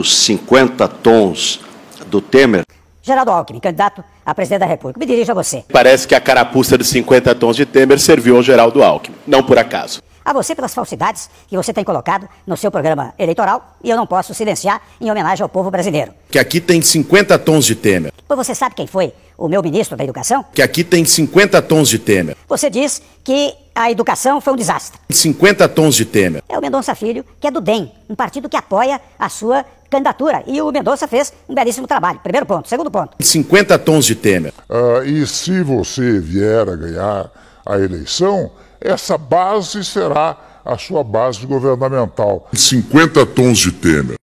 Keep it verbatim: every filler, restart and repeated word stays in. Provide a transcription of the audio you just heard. duzentos e cinquenta tons do Temer. Geraldo Alckmin, candidato a presidente da República, me dirijo a você. Parece que a carapuça dos cinquenta tons de Temer serviu ao Geraldo Alckmin, não por acaso. A você pelas falsidades que você tem colocado no seu programa eleitoral e eu não posso silenciar em homenagem ao povo brasileiro. Que aqui tem cinquenta tons de Temer. Pois você sabe quem foi o meu ministro da Educação? Que aqui tem cinquenta tons de Temer. Você diz que a educação foi um desastre. cinquenta tons de Temer. É o Mendonça Filho, que é do D E M, um partido que apoia a sua candidatura. E o Mendonça fez um belíssimo trabalho. Primeiro ponto. Segundo ponto. cinquenta tons de Temer. Uh, e se você vier a ganhar a eleição, essa base será a sua base governamental. cinquenta tons de Temer.